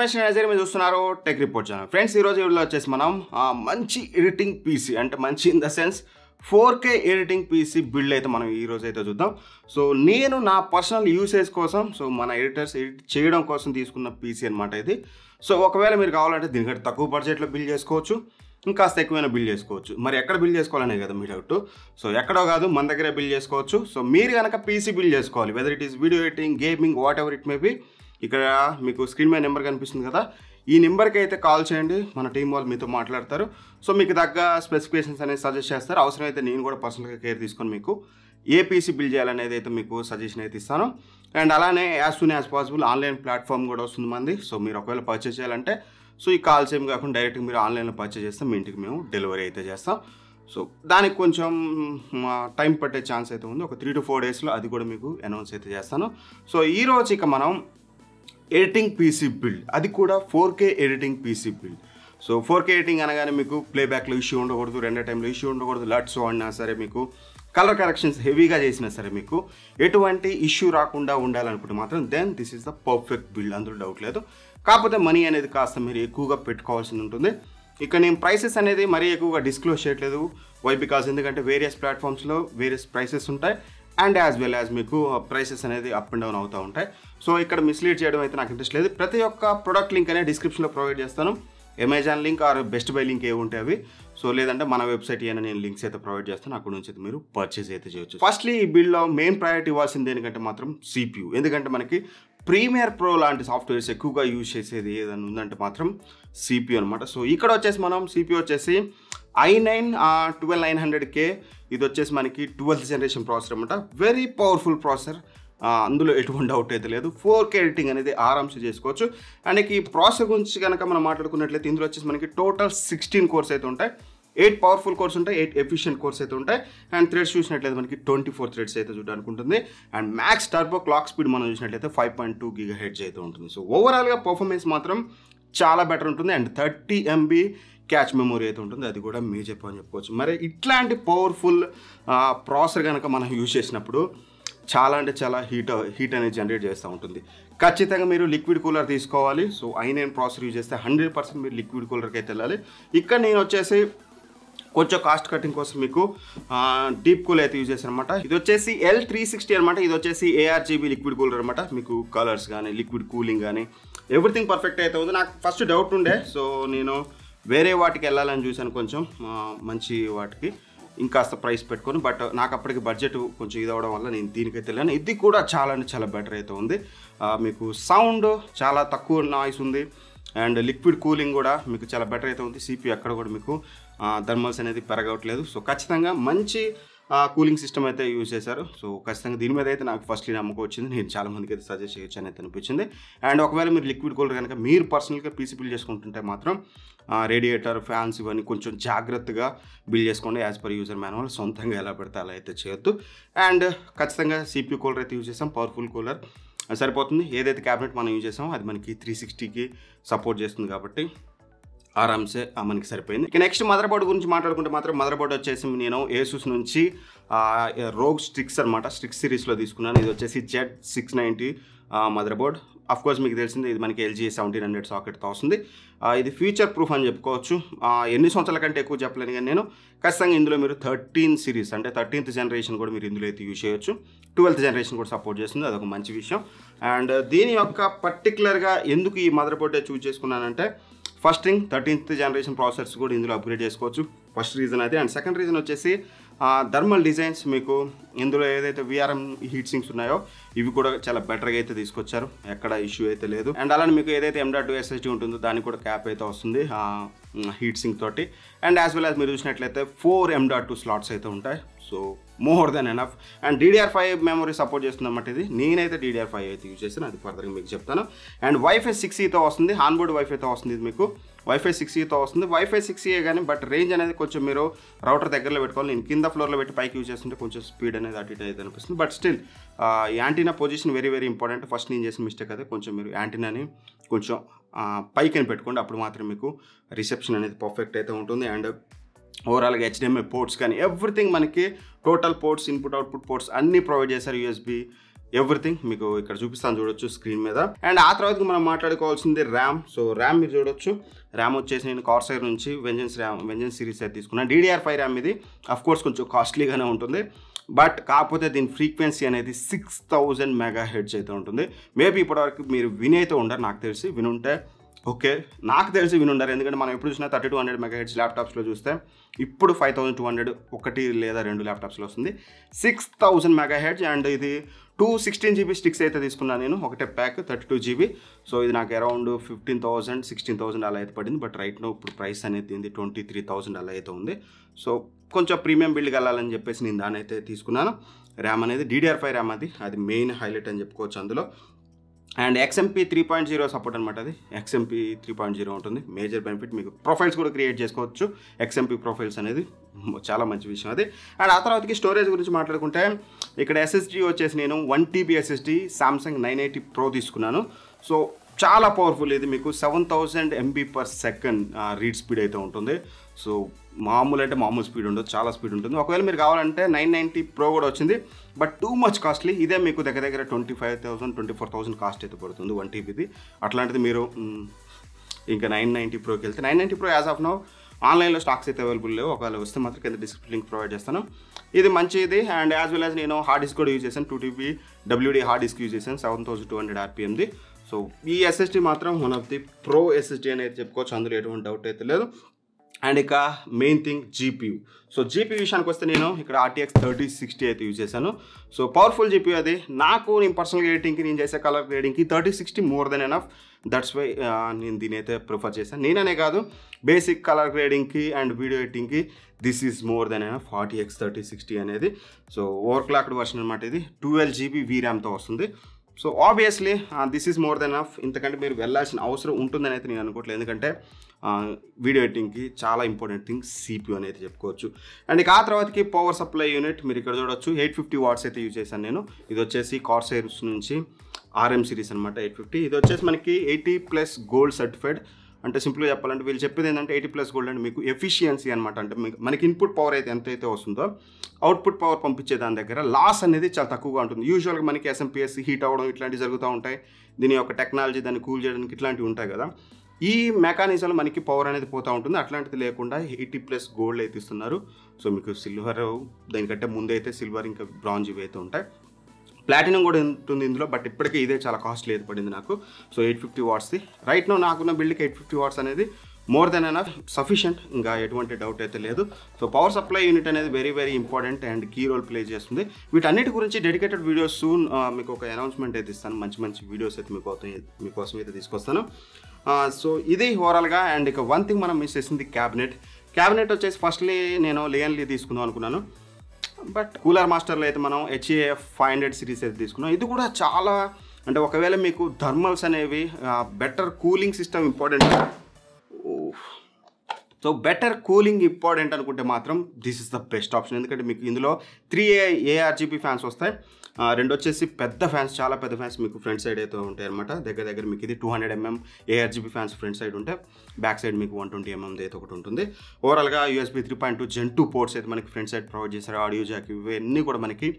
Patient అనేసరి మీరు చూస్తున్నారు tech report channel. Friends ఈరోజు వీడియోలో వచ్చేసి మనం మంచి ఎడిటింగ్ పీసీ, అంటే మంచి in the sense 4K editing PC build అయితే మనం ఈ రోజు అయితే చూద్దాం. సో నేను నా పర్సనల్ యూసేజ్ కోసం, సో మన ఎడిటర్స్ ఎడిట్ చేయడం కోసం తీసుకున్న పీసీ అనమాట ఇది. సో ఒకవేళ మీరు కావాలంటే దీనికంటే తక్కువ బడ్జెట్లో బిల్డ్ చేసుకోవచ్చు, ఇంకాస్త ఎక్కువైనా బిల్డ్ చేసుకోవచ్చు. మరి ఎక్కడ బిల్డ్ చేసుకోవాలనే కదా మీ డౌట్. సో ఎక్కడో కాదు, మన దగ్గరే బిల్డ్ చేసుకోవచ్చు. సో మీరు కనుక పీసీ బిల్డ్ చేసుకోవాలి, whether it is video editing, gaming, whatever it may be, ఇక్కడ మీకు స్క్రీన్ మీద నెంబర్ కనిపిస్తుంది కదా, ఈ నెంబర్కి అయితే కాల్ చేయండి. మన టీం వాళ్ళు మీతో మాట్లాడతారు. సో మీకు తగ్గ స్పెసిఫికేషన్స్ అనేది సజెస్ట్ చేస్తారు. అవసరమైతే నేను కూడా పర్సనల్గా కేర్ తీసుకొని మీకు ఏ పీసీ బిల్డ్ చేయాలనేది అయితే మీకు సజెషన్ అయితే ఇస్తాను. అండ్ అలానే as soon as possible online platform కూడా వస్తుంది మంది. సో మీరు ఒకవేళ పర్చేస్ చేయాలంటే, సో ఈ కాల్స్ ఏమి కాకుండా డైరెక్ట్గా మీరు ఆన్లైన్లో పర్చేస్ చేస్తే మీ ఇంటికి మేము డెలివరీ అయితే చేస్తాం. సో దానికి కొంచెం టైం పట్టే ఛాన్స్ అయితే ఉంది, ఒక 3 to 4 daysలో అది కూడా మీకు అనౌన్స్ అయితే చేస్తాను. సో ఈరోజు ఇక మనం ఎడిటింగ్ పీసీ బిల్డ్, అది కూడా 4K editing PC build. So 4K editing అనగానే మీకు ప్లేబ్యాక్లో ఇష్యూ ఉండకూడదు, రెండో టైంలో ఇష్యూ ఉండకూడదు, లట్స్ వాడినా సరే, మీకు కలర్ కరెక్షన్స్ హెవీగా చేసినా సరే మీకు ఎటువంటి ఇష్యూ రాకుండా ఉండాలనుకుంటే మాత్రం then this is the perfect build, అందులో డౌట్ లేదు. కాకపోతే మనీ అనేది కాస్త మీరు ఎక్కువగా పెట్టుకోవాల్సి ఉంటుంది. ఇక నేను ప్రైసెస్ అనేది మరీ ఎక్కువగా డిస్క్లోజ్ చేయట్లేదు, వై బికాజ్ ఎందుకంటే వేరియస్ ప్లాట్ఫామ్స్లో వేరియస్ ప్రైసెస్ ఉంటాయి, అండ్ యాజ్ వెల్ యాజ్ మీకు ప్రైసెస్ అనేది అప్ అండ్ డౌన్ అవుతూ ఉంటాయి. సో ఇక్కడ మిస్లీడ్ చేయడం అయితే నాకు ఇంట్రెస్ట్ లేదు. ప్రతి ఒక్క ప్రొడక్ట్ లింక్ అనేది డిస్క్రిప్షన్లో ప్రొవైడ్ చేస్తాను, Amazon link are best buy link ఏ ఉంటాయి అవి. సో లేదంటే మన వెబ్సైట్ ఏమైనా నేను లింక్స్ అయితే ప్రొవైడ్ చేస్తాను, అక్కడ నుంచి అయితే మీరు పర్చేస్ అయితే చేయొచ్చు. ఫస్ట్లీ ఈ బిల్డ్లో మెయిన్ ప్రయారిటీ ఇవ్వాల్సింది దేనికంటే మాత్రం CPU. ఎందుకంటే మనకి ప్రీమియర్ ప్రో లాంటి సాఫ్ట్వేర్స్ ఎక్కువగా యూజ్ చేసేది ఏదైనా ఉందంటే మాత్రం CPU అనమాట. సో ఇక్కడ వచ్చేసి మనం CPU వచ్చేసి i9-12900K, ఇది వచ్చేసి మనకి 12th generation ప్రాసెసర్ అనమాట. వెరీ పవర్ఫుల్ ప్రాసెసర్, అందులో ఎటువంటి డౌట్ అయితే లేదు. 4K ఎడిటింగ్ అనేది ఆరామ్స్ చేసుకోవచ్చు. అండ్ ఈ ప్రాసెసర్ గురించి కనుక మనం మాట్లాడుకున్నట్లయితే ఇందులో వచ్చేసి మనకి టోటల్ 16 cores అయితే ఉంటాయి, 8 powerful cores ఉంటాయి, 8 efficient cores అయితే ఉంటాయి. అండ్ థ్రెడ్స్ చూసినట్లయితే మనకి 24 threads అయితే చూడడానికి ఉంటుంది. And max turbo clock speed మనం చూసినట్లయితే 5.2 GHz అయితే ఉంటుంది. సో ఓవరాల్గా పర్ఫార్మెన్స్ మాత్రం చాలా బెటర్ ఉంటుంది. అండ్ 30 MB క్యాచ్ మెమొరీ అయితే ఉంటుంది, అది కూడా మేజర్ పాయింట్ చెప్పుకోవచ్చు. మరి ఇట్లాంటి పవర్ఫుల్ ప్రాసెసర్ కనుక మనం యూజ్ చేసినప్పుడు చాలా అంటే చాలా హీట్ అనేది జనరేట్ చేస్తూ ఉంటుంది. ఖచ్చితంగా మీరు లిక్విడ్ కూలర్ తీసుకోవాలి. సో i9 ప్రాసెసర్ యూజ్ చేస్తే 100% మీరు లిక్విడ్ కూలర్కి అయితే వెళ్ళాలి. ఇక్కడ నేను వచ్చేసి కొంచెం కాస్ట్ కటింగ్ కోసం మీకు డీప్ కూల్ అయితే యూజ్ చేశాను అనమాట. ఇది వచ్చేసి L3060 అనమాట. ఇది వచ్చేసి ARGB లిక్విడ్ కూలర్ అనమాట. మీకు కలర్స్ కానీ లిక్విడ్ కూలింగ్ కానీ ఎవ్రీథింగ్ పర్ఫెక్ట్ అయితే ఉంది. నాకు ఫస్ట్ డౌట్ ఉండే, సో నేను వేరే వాటికి వెళ్ళాలని చూశాను, కొంచెం మంచి వాటికి ఇంకాస్త ప్రైస్ పెట్టుకొని. బట్ నాకు అప్పటికి బడ్జెట్ కొంచెం ఇది అవ్వడం వల్ల నేను దీనికైతే వెళ్ళాను. ఇది కూడా చాలా అంటే చాలా బెటర్ అయితే ఉంది. మీకు సౌండ్ చాలా తక్కువ నాయిస్ ఉంది, అండ్ లిక్విడ్ కూలింగ్ కూడా మీకు చాలా బెటర్ అయితే ఉంది. CPU అక్కడ కూడా మీకు థర్మల్స్ అనేది పెరగవట్లేదు. సో ఖచ్చితంగా మంచి కూలింగ్ సిస్టమ్ అయితే యూజ్ చేశారు. సో ఖచ్చితంగా దీని మీద అయితే నాకు ఫస్ట్లీ నమ్మకం వచ్చింది, నేను చాలా మందికి అయితే సజెస్ట్ చేయొచ్చు అని అయితే అనిపించింది. అండ్ ఒకవేళ మీరు లిక్విడ్ కూలర్ కనుక మీరు పర్సనల్గా పీసీ బిల్డ్ చేసుకుంటుంటే మాత్రం రేడియేటర్, ఫ్యాన్స్ ఇవన్నీ కొంచెం జాగ్రత్తగా బిల్డ్ చేసుకోండి, యాజ్ పర్ యూజర్ మాన్యువల్. సొంతంగా ఎలా పడితే అలా అయితే చేయొద్దు. అండ్ ఖచ్చితంగా CPU కూలర్ అయితే యూజ్ చేసాం, పవర్ఫుల్ కూలర్ సరిపోతుంది. ఏదైతే క్యాబినెట్ మనం యూజ్ చేసామో అది మనకి 360కి సపోర్ట్ చేస్తుంది కాబట్టి ఆరామ్సే మనకి సరిపోయింది. ఇక నెక్స్ట్ మదర్ బోర్డ్ గురించి మాట్లాడుకుంటే మాత్రం మదర్ బోర్డ్ వచ్చేసి నేను ASUS నుంచి రోగ్ స్ట్రిక్స్ అనమాట, స్ట్రిక్స్ సిరీస్లో తీసుకున్నాను. ఇది వచ్చేసి Z690 మదర్ బోర్డ్. అఫ్కోర్స్ మీకు తెలిసింది, ఇది మనకి LG 1700 సాకెట్తో వస్తుంది. ఇది ఫ్యూచర్ ప్రూఫ్ అని చెప్పుకోవచ్చు. ఎన్ని సంవత్సరాల కంటే ఎక్కువ చెప్పలేను కానీ నేను ఖచ్చితంగా ఇందులో మీరు 13 series అంటే 13th generation కూడా మీరు ఇందులో అయితే యూజ్ చేయొచ్చు. 12th generation కూడా సపోర్ట్ చేస్తుంది, అదొక మంచి విషయం. అండ్ దీని యొక్క పర్టికులర్గా ఎందుకు ఈ మదర్ బోర్డే చూజ్ చేసుకున్నానంటే, first thing 13th generation processors కూడా ఇందులో అప్గ్రేడ్ చేసుకోవచ్చు, ఫస్ట్ రీజన్ అది. అండ్ సెకండ్ రీజన్ వచ్చేసి థర్మల్ డిజైన్స్. మీకు ఇందులో ఏదైతే VRM హీట్ సింక్స్ ఉన్నాయో ఇవి కూడా చాలా బెటర్గా అయితే తీసుకొచ్చారు, ఎక్కడ ఇష్యూ అయితే లేదు. అండ్ అలానే మీకు ఏదైతే M.2 SSD ఉంటుందో దానికి కూడా క్యాప్ అయితే వస్తుంది హీట్ సింక్ తోటి. అండ్ యాజ్ వెల్ యాజ్ మీరు చూసినట్లయితే 4 M.2 slots అయితే ఉంటాయి. So more than enough. And DDR5 memory support చేస్తుందన్నమాట ఇది. నేనైతే DDR5 అయితే యూజ్ చేస్తాను, అది ఫర్దర్గా మీకు చెప్తాను. అండ్ Wi-Fi 6E వస్తుంది, ఆన్బోర్డ్ Wi-Fi వస్తుంది. ఇది మీకు Wi-Fi 6E వస్తుంది. Wi-Fi 6E కానీ బట్ రేంజ్ అనేది కొంచెం మీరు రౌటర్ దగ్గరలో పెట్టుకోవాలి. నేను కింద ఫ్లోర్లో పెట్టి పైకి యూజ్ చేస్తుంటే కొంచెం స్పీడ్ అనేది అటు ఇటు అయితే అనిపిస్తుంది. But still antenna position very very important. First నేను చేసిన మిస్టేక్ అయితే, కొంచెం మీరు యాంటీనాని కొంచెం పైకి పెట్టుకోండి, అప్పుడు మాత్రం మీకు రిసెప్షన్ అనేది పర్ఫెక్ట్ అయితే ఉంటుంది. అండ్ ఓవరాల్గా HDMI ports కానీ ఎవ్రీథింగ్ మనకి total ports, input output ports అన్నీ ప్రొవైడ్ చేశారు. USB everything meeku ikkada చూపిస్తాను చూడొచ్చు స్క్రీన్ మీద అండ్ ఆ తర్వాతకి మనం మాట్లాడుకోవాల్సింది RAM సో RAM మీరు చూడొచ్చు RAM వచ్చేసి నేను Corsair నుంచి Vengeance series అయితే తీసుకున్నా DDR5 RAM ఇది ఆఫ్ కోర్స్ కొంచెం కాస్ట్లీ గానే ఉంటుంది బట్ కాకపోతే దీని ఫ్రీక్వెన్సీ అనేది 6000 MHz అయితే ఉంటుంది మేబీ ఇప్పటి వరకు మీరు వినేతో ఉండరు నాకు తెలిసి వినుంటే ఓకే నాకు తెలిసి వినుంటారు ఎందుకంటే మనం ఎప్పుడు చూసినా 3200 MHz ల్యాప్టాప్స్లో చూస్తే ఇప్పుడు 5200 ఒకటి లేదా రెండు ల్యాప్టాప్స్లో వస్తుంది 6000 MHz అండ్ ఇది 2 16GB స్టిక్స్ అయితే తీసుకున్నాను నేను ఒకటే ప్యాక్ 32GB సో ఇది నాకు అరౌండ్ 15,000 16,000 అలా అయితే పడింది బట్ రైట్ నో ఇప్పుడు ప్రైస్ అనేది 23,000 అలా అయితే ఉంది సో కొంచెం ప్రీమియం బిల్డ్కి వెళ్ళాలని చెప్పేసి నేను దాని అయితే తీసుకున్నాను ర్యామ్ అనేది DDR5 ర్యామ్ అది మెయిన్ హైలైట్ అని చెప్పుకోవచ్చు అందులో And XMP 3.0 support and matadi. XMP 3.0 on the major benefit. Profiles could create just coach XMP profiles and the Chala much wish. And after storage which matter contain a SSD or chess nano 1TB SSD Samsung 980 Pro this kunano. So Chala powerful miku 7000 MB/s read speed I don't on the so మామూలు అంటే మామూలు speed ఉండదు చాలా speed ఉంటుంది ఒకవేళ మీరు కావాలంటే 990 Pro కూడా వచ్చింది బట్ టూ మచ్ కాస్ట్లీ ఇదే మీకు దగ్గర దగ్గర 25,000 24,000 కాస్ట్ అయితే పడుతుంది 1TBది అట్లాంటిది మీరు ఇంకా 990 Proకి వెళ్తే 990 Pro యాజ్ ఆఫ్ నౌ ఆన్లైన్లో స్టాక్స్ అయితే అవైలబుల్ లేవు ఒకవేళ వస్తే మాత్రం కింద డిస్క్రిప్షన్ లింక్ ప్రొవైడ్ చేస్తాను ఇది మంచిది అండ్ యాజ్ వెల్ యాజ్ నేను హార్డ్ డిస్క్ కూడా యూజ్ చేశాను 2TB WD hard disk use చేశాను 7200 RPMది సో ఈ SSD మాత్రం one of the pro SSD అని అయితే చెప్పుకోవచ్చు అందులో ఎటువంటి డౌట్ అయితే లేదు And the main thing GPU. So GPU is RTX 3060. So powerful GPU. I personal grading color grading 3060 more than enough. That's why I prefer this. Basic color grading and video editing. This is more than enough. RTX 3060. So overclocked version 12GB VRAM. So obviously this is more than enough. In the country, video editing ki chala important thing CPU అనేది చెప్పుకోవచ్చు and ఆ తర్వాతకి power supply unit మీరు ఇక్కడ చూడొచ్చు 850 watts అయితే use చేశాను నేను ఇది వచ్చేసి Corsair నుంచి RM series అన్నమాట 850 ఇది వచ్చేసి మనకి 80+ gold సర్టిఫైడ్ అంటే సింపుల్ గా చెప్పాలంటే వీళ్ళు చెప్పేది ఏంటంటే 80+ gold అంటే మీకు ఎఫిషియన్సీ అన్నమాట అంటే మనకి ఇన్పుట్ పవర్ అయితే ఎంతైతే వస్తుందో అవుట్పుట్ పవర్ పంపించే దాని దగ్గర లాస్ అనేది చాలా తక్కువగా ఉంటుంది యూజువల్గా మనకి SMPS హీట్ అవడం ఇట్లాంటివి జరుగుతూ ఉంటాయి దీని యొక్క టెక్నాలజీ దాన్ని కూల్ చేయడానికి ఇట్లాంటివి ఉంటాయి కదా ఈ మెకానిజంలో మనకి పవర్ అనేది పోతూ ఉంటుంది అట్లాంటిది లేకుండా 80+ gold అయితే ఇస్తున్నారు సో మీకు సిల్వర్ దానికంటే ముందైతే సిల్వర్ ఇంకా బ్రాంజ్ ఇవి అయితే ఉంటాయి ప్లాటినం కూడా ఉంటుంది ఇందులో బట్ ఇప్పటికే ఇదే చాలా కాస్ట్లీ అయితే పడింది నాకు సో 850 watts రైట్ నో నాకున్న బిల్డ్కి 850 watts అనేది మోర్ దెన్ ఎనఫ్ సఫిషియంట్ ఇంకా ఎటువంటి డౌట్ అయితే లేదు సో పవర్ సప్లై యూనిట్ అనేది very important and key role play చేస్తుంది వీటన్నిటి గురించి డెడికేటెడ్ వీడియోస్ సూన్ మీకు ఒక అనౌన్స్మెంట్ అయితే ఇస్తాను మంచి వీడియోస్ అయితే మీకోసం అయితే తీసుకొస్తాను సో ఇది ఓవరాల్గా అండ్ ఇక వన్ థింగ్ మనం మిస్ చేసింది క్యాబినెట్ వచ్చేసి ఫస్ట్లీ నేను లేయన్లీ తీసుకుందాం అనుకున్నాను బట్ కూలర్ మాస్టర్లో అయితే మనం HAF 500 సిరీస్ అయితే తీసుకున్నాం ఇది కూడా చాలా అంటే ఒకవేళ మీకు థర్మల్స్ అనేవి బెటర్ కూలింగ్ ఇంపార్టెంట్ అనుకుంటే మాత్రం this is the best option ఎందుకంటే మీకు ఇందులో 3 ARGB ఫ్యాన్స్ వస్తాయి రెండు వచ్చేసి పెద్ద ఫ్యాన్స్ చాలా పెద్ద ఫ్యాన్స్ మీకు ఫ్రంట్ సైడ్ అయితే ఉంటాయి అనమాట దగ్గర మీకు ఇది 200 mm ARGB fans front side ఉంటాయి బ్యాక్ సైడ్ మీకు 120 mm అయితే ఒకటి ఉంటుంది ఓవరాల్గా USB 3.2 Gen 2 పోర్ట్స్ అయితే మనకి ఫ్రంట్ సైడ్ ప్రొవైడ్ చేశారు ఆడియో జాక్ ఇవన్నీ కూడా మనకి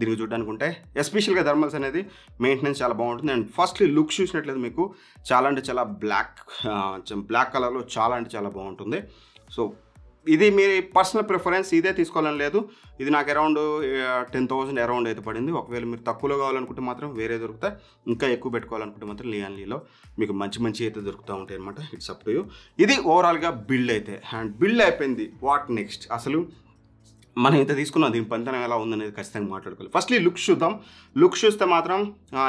దీనికి చూడడానికి ఉంటాయి ఎస్పెషల్గా థర్మల్స్ అనేది మెయింటెనెన్స్ చాలా బాగుంటుంది అండ్ ఫస్ట్లీ లుక్ చూసినట్లయితే మీకు చాలా అంటే చాలా బ్లాక్ కలర్లో చాలా అంటే చాలా బాగుంటుంది సో ఇది మీరు పర్సనల్ ప్రిఫరెన్స్ ఇదే తీసుకోవాలని లేదు ఇది నాకు అరౌండ్ 10,000 అరౌండ్ అయితే పడింది ఒకవేళ మీరు తక్కువలో కావాలనుకుంటే మాత్రం వేరే దొరుకుతాయి ఇంకా ఎక్కువ పెట్టుకోవాలనుకుంటే మాత్రం లియాన్లీలో మీకు మంచి అయితే దొరుకుతూ ఉంటాయి అనమాట ఇట్స్ అప్ టు యూ ఇది ఓవరాల్గా బిల్డ్ అయితే అండ్ బిల్డ్ అయిపోయింది వాట్ నెక్స్ట్ అసలు మనం ఇంత తీసుకున్నాం దీని పనితనం ఎలా ఉందనేది ఖచ్చితంగా మాట్లాడుకోవాలి ఫస్ట్లీ లుక్ చూద్దాం లుక్ చూస్తే మాత్రం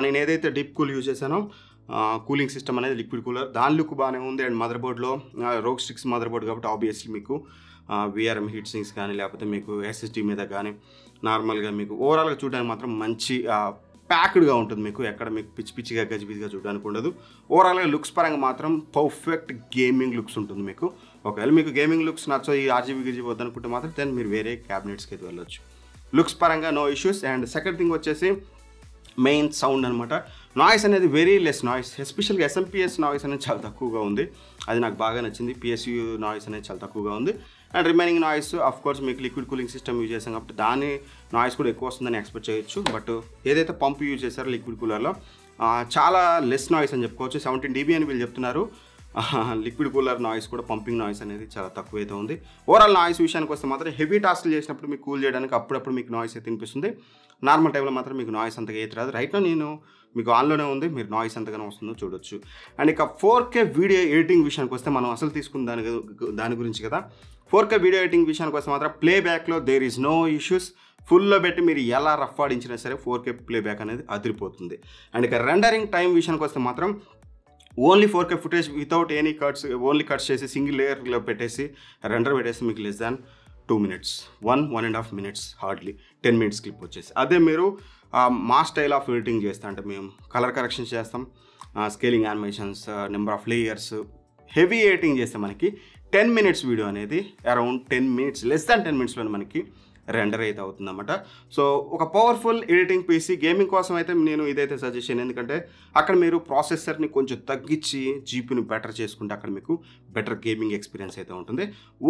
నేను ఏదైతే డిప్ కూల్ యూజ్ చేశానో కూలింగ్ సిస్టమ్ అనేది లిక్విడ్ కూలర్ దాని లుక్ బాగానే ఉంది అండ్ మదర్ బోర్డ్లో రోగ్ స్ట్రిక్స్ మదర్ బోర్డ్ కాబట్టి ఆబ్వియస్లీ మీకు VRM హీట్ సింక్స్ కానీ లేకపోతే మీకు SSD మీద కానీ నార్మల్గా మీకు ఓవరాల్గా చూడడానికి మాత్రం మంచి ప్యాక్డ్గా ఉంటుంది మీకు ఎక్కడ మీకు పిచ్చిగా గజిబిజిగా చూడడానికి ఉండదు ఓవరాల్గా లుక్స్ పరంగా మాత్రం పర్ఫెక్ట్ గేమింగ్ లుక్స్ ఉంటుంది మీకు ఒకవేళ మీకు గేమింగ్ లుక్స్ నచ్చో ఈ RGB గిరిజీ వద్దనుకుంటే మాత్రం దెన్ మీరు వేరే క్యాబినెట్స్కి అయితే వెళ్ళొచ్చు లుక్స్ పరంగా no issues and second thing వచ్చేసి మెయిన్ సౌండ్ అనమాట నాయిస్ అనేది వెరీ లెస్ నాయిస్ ఎస్పెషల్గా SMPS నాయిస్ అనేది చాలా తక్కువగా ఉంది అది నాకు బాగా నచ్చింది PSU నాయిస్ అనేది చాలా తక్కువగా ఉంది And remaining noise, of course, make liquid cooling system use chesam kabatti dani noise kuda ekku ostundani expect cheyochu, but edaithe pump use chesaru liquid cooler lo chaala less noise ani cheppochu, 17 dB ani veelu cheptunnaru. Liquid cooler noise kuda pumping noise anedi chaala takkuva ayithe undi. Overall noise vishayaniki vaste maatrame heavy task lu chesinappudu meeku cool cheyadaniki appudu meeku noise ayithe vinipistundi. Normal time lo maatrame meeku noise anta ayithe raadu. Right now nenu meeku on lone undi, meer noise antagane vastundo chudochu. And ikka 4K video editing vishayaniki vaste manam asalu teesukundani dani gurinchi kada. 4K video editing vishayaniki vaste maatrame playback lo there is no issues. Full లో పెట్టి మీరు ఎలా rough ఆడించినా సరే 4K playback అనేది అదిరిపోతుంది. And ఇక rendering time విషయానికి వస్తే మాత్రం only 4K footage without any cuts, only cuts చేసి సింగిల్ లేయర్లో పెట్టేసి రెండర్ పెట్టేసి మీకు less than 2 minutes, 1.5 minutes, hardly 10 minutes clip వచ్చేసి. అదే మీరు మా స్టైల్ ఆఫ్ ఎడిటింగ్ చేస్తా అంటే మేము కలర్ కరెక్షన్స్ చేస్తాం, scaling animations, number of layers, heavy editing చేస్తే మనకి 10 minutes వీడియో అనేది అరౌండ్ 10 minutes, లెస్ దాన్ 10 minutesలో మనకి రెండర్ అయితే అవుతుందన్నమాట. సో ఒక పవర్ఫుల్ ఎడిటింగ్ పీసీ గేమింగ్ కోసం అయితే నేను ఇదైతే సజెస్ట్ చేయను, ఎందుకంటే అక్కడ మీరు ప్రాసెసర్ని కొంచెం తగ్గించి జీపీని బెటర్ చేసుకుంటే అక్కడ మీకు బెటర్ గేమింగ్ ఎక్స్పీరియన్స్ అయితే ఉంటుంది.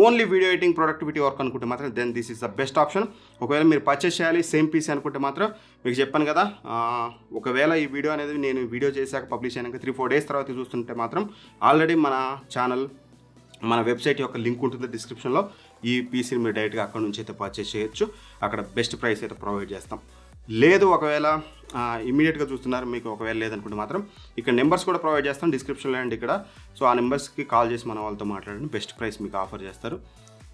Only video editing productivity work అనుకుంటే మాత్రం then this is the best option. ఒకవేళ మీరు పర్చేస్ చేయాలి సేమ్ పీసీ అనుకుంటే మాత్రం మీకు చెప్పాను కదా, ఒకవేళ ఈ వీడియో అనేది నేను వీడియో చేశాక పబ్లిష్ అయినాక 3-4 days తర్వాత చూస్తుంటే మాత్రం ఆల్రెడీ మన ఛానల్ మన వెబ్సైట్ యొక్క లింక్ ఉంటుంది డిస్క్రిప్షన్లో. ఈ పీసీని మీరు డైరెక్ట్గా అక్కడ నుంచి అయితే పర్చేస్ చేయొచ్చు, అక్కడ బెస్ట్ ప్రైస్ అయితే ప్రొవైడ్ చేస్తాం. లేదు ఒకవేళ ఇమీడియట్గా చూస్తున్నారు మీకు ఒకవేళ లేదనుకుంటే మాత్రం ఇక్కడ నెంబర్స్ కూడా ప్రొవైడ్ చేస్తాం డిస్క్రిప్షన్లో అండ్ ఇక్కడ, సో ఆ నెంబర్స్కి కాల్ చేసి మన వాళ్ళతో మాట్లాడండి, బెస్ట్ ప్రైస్ మీకు ఆఫర్ చేస్తారు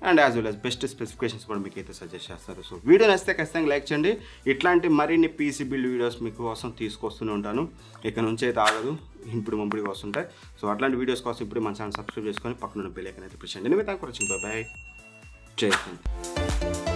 and as well as best specifications కూడా మీకు అయితే సజెస్ట్ చేస్తారు. సో వీడియో నచ్చితే ఖచ్చితంగా లైక్ చేయండి, ఇట్లాంటి మరిన్ని పీసీ బిల్డ్ వీడియోస్ మీకోసం తీసుకొస్తూనే ఉంటాను, ఇక్కడ నుంచి అయితే ఆగదు, ఇప్పుడు మంపుడిగా వస్తుంటాయి. సో అట్లాంటి వీడియోస్ కోసం ఇప్పుడు మన ఛానల్ సబ్స్క్రైబ్ చేసుకొని పక్కన బెల్ ఐకాన్ అయితే ప్రెస్ చేయండి. నేను thanks for watching, bye bye, జై హింద్.